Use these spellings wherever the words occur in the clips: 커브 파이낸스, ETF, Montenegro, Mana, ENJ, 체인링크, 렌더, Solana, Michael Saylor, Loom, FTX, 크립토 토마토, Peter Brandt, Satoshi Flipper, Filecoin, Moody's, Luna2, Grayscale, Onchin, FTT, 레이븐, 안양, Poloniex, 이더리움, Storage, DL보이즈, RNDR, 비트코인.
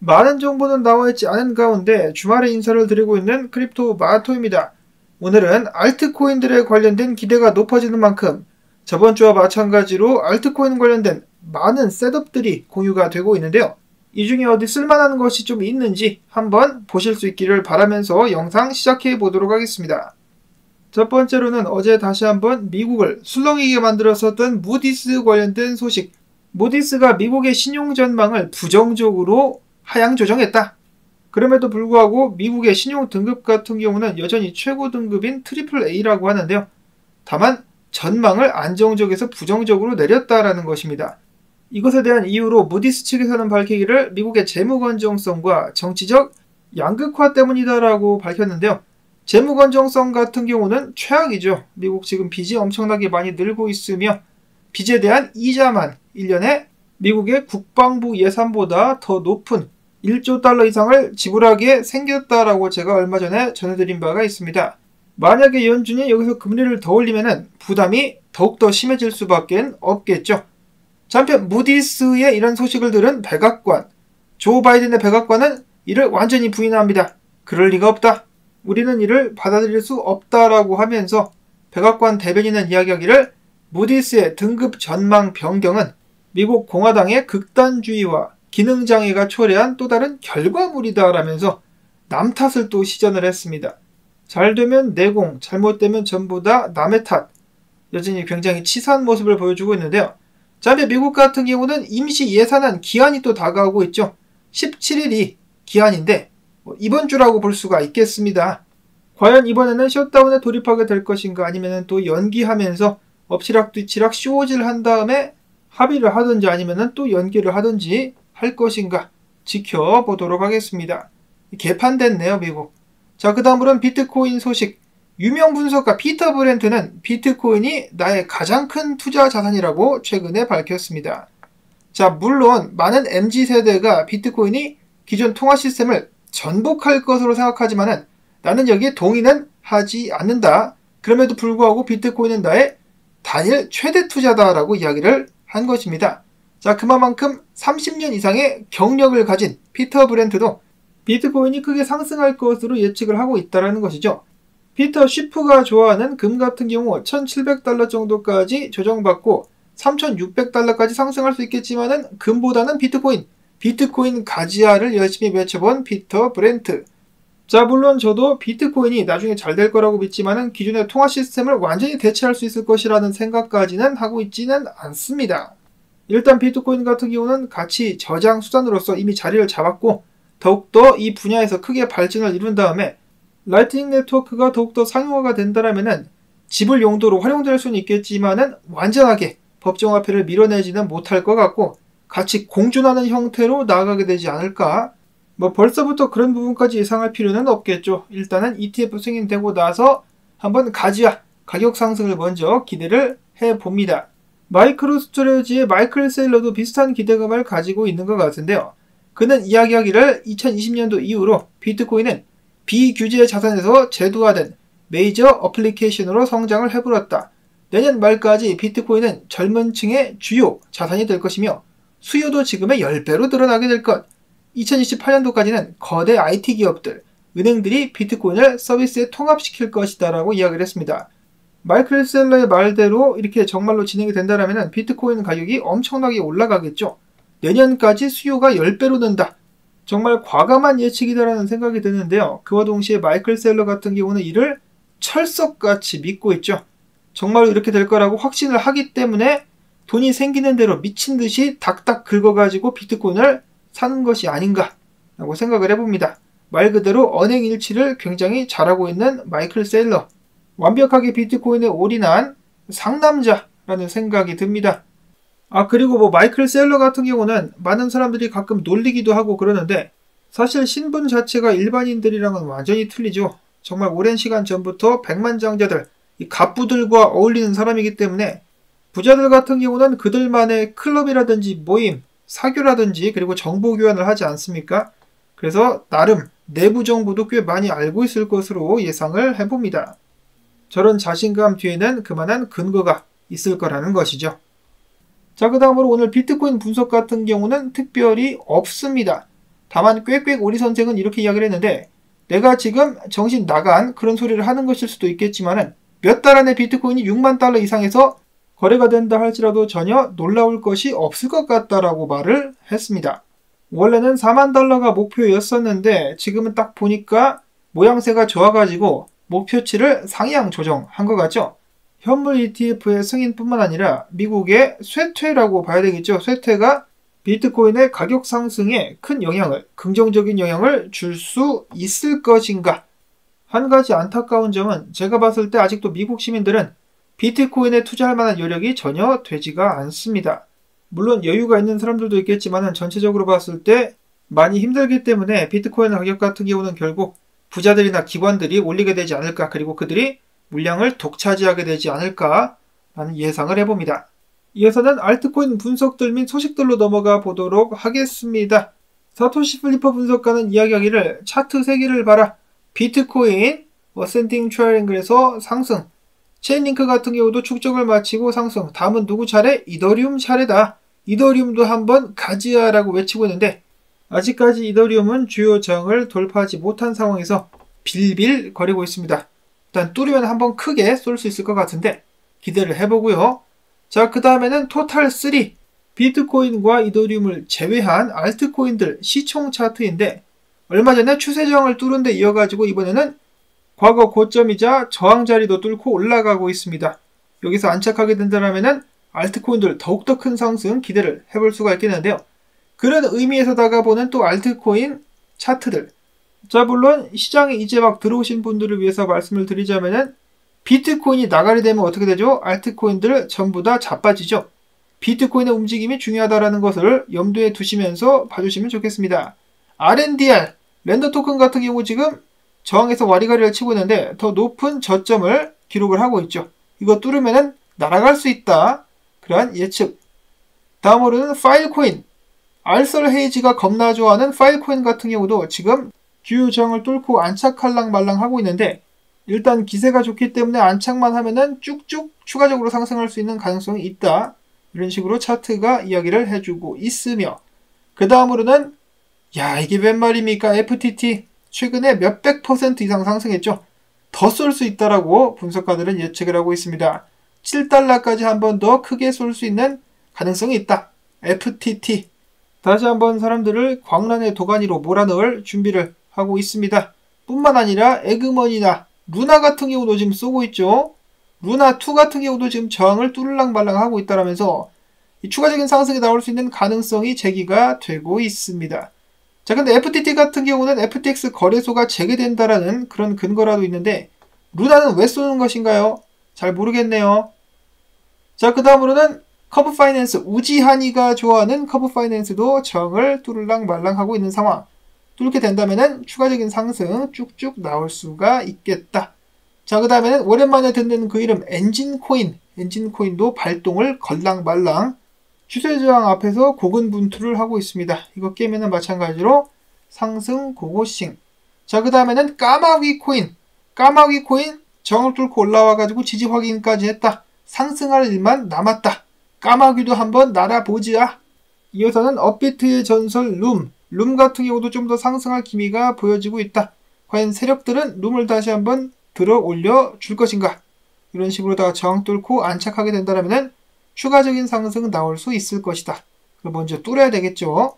많은 정보는 나와있지 않은 가운데 주말에 인사를 드리고 있는 크립토 마토입니다. 오늘은 알트코인들에 관련된 기대가 높아지는 만큼 저번주와 마찬가지로 알트코인 관련된 많은 셋업들이 공유가 되고 있는데요. 이 중에 어디 쓸만한 것이 좀 있는지 한번 보실 수 있기를 바라면서 영상 시작해 보도록 하겠습니다. 첫 번째로는 어제 다시 한번 미국을 술렁이게 만들었었던 무디스 관련된 소식. 무디스가 미국의 신용 전망을 부정적으로 하향 조정했다. 그럼에도 불구하고 미국의 신용 등급 같은 경우는 여전히 최고 등급인 AAA라고 하는데요. 다만 전망을 안정적에서 부정적으로 내렸다라는 것입니다. 이것에 대한 이유로 무디스 측에서는 밝히기를 미국의 재무 건정성과 정치적 양극화 때문이다라고 밝혔는데요. 재무 건정성 같은 경우는 최악이죠. 미국 지금 빚이 엄청나게 많이 늘고 있으며 빚에 대한 이자만 1년에 미국의 국방부 예산보다 더 높은 1조 달러 이상을 지불하게 생겼다라고 제가 얼마 전에 전해드린 바가 있습니다. 만약에 연준이 여기서 금리를 더 올리면은 부담이 더욱더 심해질 수밖에 없겠죠. 한편 무디스의 이런 소식을 들은 백악관, 조 바이든의 백악관은 이를 완전히 부인합니다. 그럴 리가 없다. 우리는 이를 받아들일 수 없다라고 하면서 백악관 대변인은 이야기하기를 무디스의 등급 전망 변경은 미국 공화당의 극단주의와 기능장애가 초래한 또 다른 결과물이다라면서 남 탓을 또 시전을 했습니다. 잘되면 내공, 잘못되면 전부 다 남의 탓. 여전히 굉장히 치사한 모습을 보여주고 있는데요. 자, 미국 같은 경우는 임시 예산안 기한이 또 다가오고 있죠. 17일이 기한인데 이번 주라고 볼 수가 있겠습니다. 과연 이번에는 셧다운에 돌입하게 될 것인가 아니면 또 연기하면서 엎치락뒤치락 쇼질 한 다음에 합의를 하든지 아니면 또 연기를 하든지 할 것인가 지켜보도록 하겠습니다. 개판됐네요, 미국. 자, 그 다음으로는 비트코인 소식. 유명 분석가 피터 브랜트는 비트코인이 나의 가장 큰 투자 자산이라고 최근에 밝혔습니다. 자, 물론 많은 MZ세대가 비트코인이 기존 통화 시스템을 전복할 것으로 생각하지만은 나는 여기에 동의는 하지 않는다. 그럼에도 불구하고 비트코인은 나의 단일 최대 투자다라고 이야기를 한 것입니다. 자, 그만큼 30년 이상의 경력을 가진 피터 브랜트도 비트코인이 크게 상승할 것으로 예측을 하고 있다는 것이죠. 피터 쉬프가 좋아하는 금 같은 경우 1,700달러 정도까지 조정받고 3,600달러까지 상승할 수 있겠지만은 금보다는 비트코인 가지아를 열심히 외쳐본 피터 브랜트. 자, 물론 저도 비트코인이 나중에 잘 될 거라고 믿지만은 기존의 통화 시스템을 완전히 대체할 수 있을 것이라는 생각까지는 하고 있지는 않습니다. 일단 비트코인 같은 경우는 가치 저장 수단으로서 이미 자리를 잡았고 더욱더 이 분야에서 크게 발전을 이룬 다음에 라이트닝 네트워크가 더욱더 상용화가 된다라면은 지불 용도로 활용될 수는 있겠지만은 완전하게 법정화폐를 밀어내지는 못할 것 같고 같이 공존하는 형태로 나아가게 되지 않을까. 벌써부터 그런 부분까지 예상할 필요는 없겠죠. 일단은 ETF 승인되고 나서 한번 가지야 가격 상승을 먼저 기대를 해봅니다. 마이크로 스토리지의 마이클 세일러도 비슷한 기대감을 가지고 있는 것 같은데요. 그는 이야기하기를 2020년도 이후로 비트코인은 비규제 자산에서 제도화된 메이저 어플리케이션으로 성장을 해불었다. 내년 말까지 비트코인은 젊은 층의 주요 자산이 될 것이며 수요도 지금의 10배로 늘어나게 될 것. 2028년도까지는 거대 IT 기업들, 은행들이 비트코인을 서비스에 통합시킬 것이다 라고 이야기를 했습니다. 마이클 셀러의 말대로 이렇게 정말로 진행이 된다면 비트코인 가격이 엄청나게 올라가겠죠. 내년까지 수요가 10배로 는다. 정말 과감한 예측이다라는 생각이 드는데요. 그와 동시에 마이클 셀러 같은 경우는 이를 철석같이 믿고 있죠. 정말로 이렇게 될 거라고 확신을 하기 때문에 돈이 생기는 대로 미친 듯이 닥닥 긁어가지고 비트코인을 사는 것이 아닌가 라고 생각을 해봅니다. 말 그대로 언행일치를 굉장히 잘하고 있는 마이클 셀러. 완벽하게 비트코인에 올인한 상남자라는 생각이 듭니다. 아, 그리고 마이클 셀러 같은 경우는 많은 사람들이 가끔 놀리기도 하고 그러는데 사실 신분 자체가 일반인들이랑은 완전히 틀리죠. 정말 오랜 시간 전부터 백만장자들, 이 갑부들과 어울리는 사람이기 때문에 부자들 같은 경우는 그들만의 클럽이라든지 모임, 사교라든지 그리고 정보 교환을 하지 않습니까? 그래서 나름 내부 정보도 꽤 많이 알고 있을 것으로 예상을 해봅니다. 저런 자신감 뒤에는 그만한 근거가 있을 거라는 것이죠. 자, 그 다음으로 오늘 비트코인 분석 같은 경우는 특별히 없습니다. 다만 꽥꽥 오리 선생은 이렇게 이야기를 했는데, 내가 지금 정신 나간 그런 소리를 하는 것일 수도 있겠지만은 몇 달 안에 비트코인이 6만 달러 이상에서 거래가 된다 할지라도 전혀 놀라울 것이 없을 것 같다라고 말을 했습니다. 원래는 4만 달러가 목표였었는데 지금은 딱 보니까 모양새가 좋아가지고 목표치를 상향 조정한 것 같죠. 현물 ETF의 승인뿐만 아니라 미국의 쇠퇴라고 봐야 되겠죠. 쇠퇴가 비트코인의 가격 상승에 큰 영향을, 긍정적인 영향을 줄 수 있을 것인가? 한 가지 안타까운 점은 제가 봤을 때 아직도 미국 시민들은 비트코인에 투자할 만한 여력이 전혀 되지가 않습니다. 물론 여유가 있는 사람들도 있겠지만 전체적으로 봤을 때 많이 힘들기 때문에 비트코인 가격 같은 경우는 결국 부자들이나 기관들이 올리게 되지 않을까, 그리고 그들이 물량을 독차지하게 되지 않을까라는 예상을 해봅니다. 이어서는 알트코인 분석들 및 소식들로 넘어가 보도록 하겠습니다. 사토시 플리퍼 분석가는 이야기하기를 차트 3개를 봐라. 비트코인 어센딩 트라이앵글에서 상승, 체인링크 같은 경우도 축적을 마치고 상승, 다음은 누구 차례? 이더리움 차례다. 이더리움도 한번 가지야 라고 외치고 있는데 아직까지 이더리움은 주요 저항을 돌파하지 못한 상황에서 빌빌 거리고 있습니다. 일단 뚫으면 한번 크게 쏠 수 있을 것 같은데 기대를 해보고요. 자, 그 다음에는 토탈3, 비트코인과 이더리움을 제외한 알트코인들 시총 차트인데 얼마 전에 추세 저항을 뚫은 데 이어가지고 이번에는 과거 고점이자 저항자리도 뚫고 올라가고 있습니다. 여기서 안착하게 된다면 알트코인들 더욱더 큰 상승 기대를 해볼 수가 있겠는데요. 그런 의미에서 다가보는 또 알트코인 차트들. 자, 물론 시장에 이제 막 들어오신 분들을 위해서 말씀을 드리자면은 비트코인이 나가리 되면 어떻게 되죠? 알트코인들 전부 다 자빠지죠. 비트코인의 움직임이 중요하다라는 것을 염두에 두시면서 봐주시면 좋겠습니다. RNDR, 랜더 토큰 같은 경우 지금 저항에서 와리가리를 치고 있는데 더 높은 저점을 기록을 하고 있죠. 이거 뚫으면은 날아갈 수 있다. 그러한 예측. 다음으로는 파일코인. 알설 헤이지가 겁나 좋아하는 파일코인 같은 경우도 지금 주요 저항을 뚫고 안착할랑 말랑 하고 있는데 일단 기세가 좋기 때문에 안착만 하면은 쭉쭉 추가적으로 상승할 수 있는 가능성이 있다. 이런 식으로 차트가 이야기를 해주고 있으며, 그 다음으로는 야, 이게 웬 말입니까? FTT 최근에 몇백 퍼센트 이상 상승했죠. 더 쏠 수 있다라고 분석가들은 예측을 하고 있습니다. 7달러까지 한 번 더 크게 쏠 수 있는 가능성이 있다. FTT 다시 한번 사람들을 광란의 도가니로 몰아넣을 준비를 하고 있습니다. 뿐만 아니라 에그머니나 루나 같은 경우도 지금 쏘고 있죠. 루나2 같은 경우도 지금 저항을 뚫을랑 말랑 하고 있다라면서 이 추가적인 상승이 나올 수 있는 가능성이 제기가 되고 있습니다. 자, 근데 FTT 같은 경우는 FTX 거래소가 재개된다라는 그런 근거라도 있는데 루나는 왜 쏘는 것인가요? 잘 모르겠네요. 자, 그 다음으로는 커브 파이낸스, 우지한이가 좋아하는 커브 파이낸스도 저항을 뚫을랑 말랑 하고 있는 상황. 뚫게 된다면은 추가적인 상승 쭉쭉 나올 수가 있겠다. 자, 그 다음에는 오랜만에 듣는 그 이름 엔진 코인. 엔진 코인도 발동을 걸랑 말랑, 추세 저항 앞에서 고군분투를 하고 있습니다. 이거 깨면은 마찬가지로 상승 고고싱. 자, 그 다음에는 까마귀 코인. 까마귀 코인 저항을 뚫고 올라와가지고 지지 확인까지 했다. 상승할 일만 남았다. 까마귀도 한번 날아보지야. 이어서는 업비트의 전설 룸. 룸 같은 경우도 좀 더 상승할 기미가 보여지고 있다. 과연 세력들은 룸을 다시 한번 들어 올려 줄 것인가? 이런 식으로 다 저항 뚫고 안착하게 된다면 추가적인 상승은 나올 수 있을 것이다. 그럼 먼저 뚫어야 되겠죠.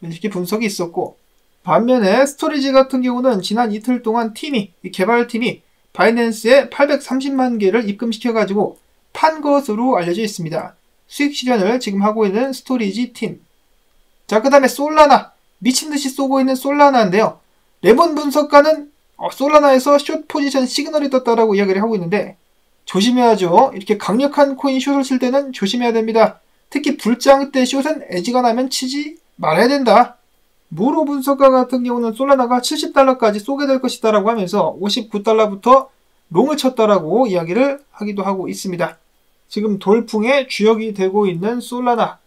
이렇게 분석이 있었고, 반면에 스토리지 같은 경우는 지난 이틀 동안 이 개발팀이 바이낸스에 830만 개를 입금시켜가지고 판 것으로 알려져 있습니다. 수익 실현을 지금 하고 있는 스토리지 팀. 자, 그 다음에 솔라나. 미친듯이 쏘고 있는 솔라나인데요. 레몬 분석가는 솔라나에서 숏 포지션 시그널이 떴다라고 이야기를 하고 있는데 조심해야죠. 이렇게 강력한 코인 숏을 칠 때는 조심해야 됩니다. 특히 불장 때 숏은 애지가 나면 치지 말아야 된다. 모로 분석가 같은 경우는 솔라나가 70달러까지 쏘게 될 것이다 라고 하면서 59달러부터 롱을 쳤다라고 이야기를 하기도 하고 있습니다. 지금 돌풍의 주역이 되고 있는 솔라나.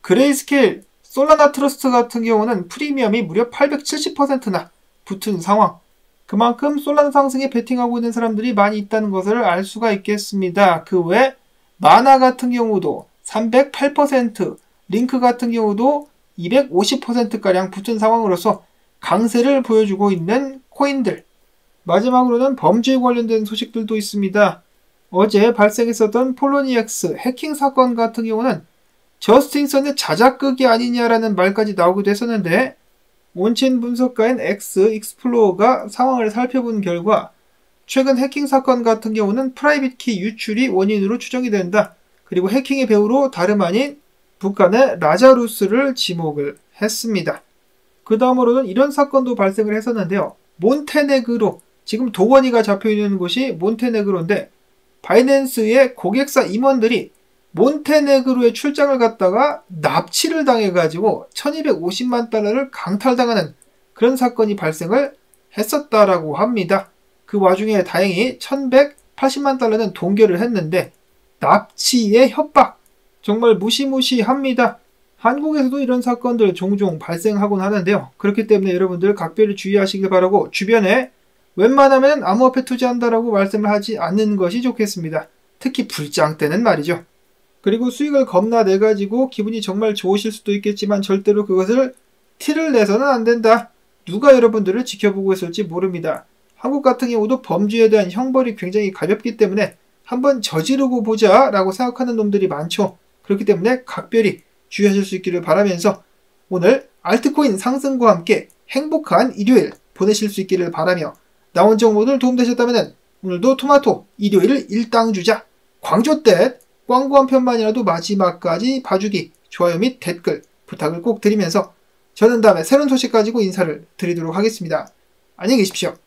그레이스케일, 솔라나 트러스트 같은 경우는 프리미엄이 무려 870%나 붙은 상황. 그만큼 솔라나 상승에 베팅하고 있는 사람들이 많이 있다는 것을 알 수가 있겠습니다. 그 외 마나 같은 경우도 308%, 링크 같은 경우도 250%가량 붙은 상황으로서 강세를 보여주고 있는 코인들. 마지막으로는 범죄에 관련된 소식들도 있습니다. 어제 발생했었던 폴로니엑스 해킹 사건 같은 경우는 저스틴슨의 자작극이 아니냐라는 말까지 나오기도 했었는데, 온친 분석가인 익스플로어가 상황을 살펴본 결과 최근 해킹 사건 같은 경우는 프라이빗 키 유출이 원인으로 추정이 된다. 그리고 해킹의 배후로 다름 아닌 북한의 라자루스를 지목을 했습니다. 그 다음으로는 이런 사건도 발생을 했었는데요. 몬테네그로, 지금 도원이가 잡혀있는 곳이 몬테네그로인데, 바이낸스의 고객사 임원들이 몬테네그로에 출장을 갔다가 납치를 당해가지고 1250만 달러를 강탈당하는 그런 사건이 발생을 했었다라고 합니다. 그 와중에 다행히 1180만 달러는 동결을 했는데, 납치의 협박 정말 무시무시합니다. 한국에서도 이런 사건들 종종 발생하곤 하는데요. 그렇기 때문에 여러분들 각별히 주의하시길 바라고, 주변에 웬만하면 암호화폐 투자한다라고 말씀을 하지 않는 것이 좋겠습니다. 특히 불장 때는 말이죠. 그리고 수익을 겁나 내가지고 기분이 정말 좋으실 수도 있겠지만 절대로 그것을 티를 내서는 안 된다. 누가 여러분들을 지켜보고 있을지 모릅니다. 한국 같은 경우도 범죄에 대한 형벌이 굉장히 가볍기 때문에 한번 저지르고 보자라고 생각하는 놈들이 많죠. 그렇기 때문에 각별히 주의하실 수 있기를 바라면서, 오늘 알트코인 상승과 함께 행복한 일요일 보내실 수 있기를 바라며, 나온 정보들 도움되셨다면 오늘도 토마토 일요일을 일당주자, 광조때 광고 한 편만이라도 마지막까지 봐주기, 좋아요 및 댓글 부탁을 꼭 드리면서, 저는 다음에 새로운 소식 가지고 인사를 드리도록 하겠습니다. 안녕히 계십시오.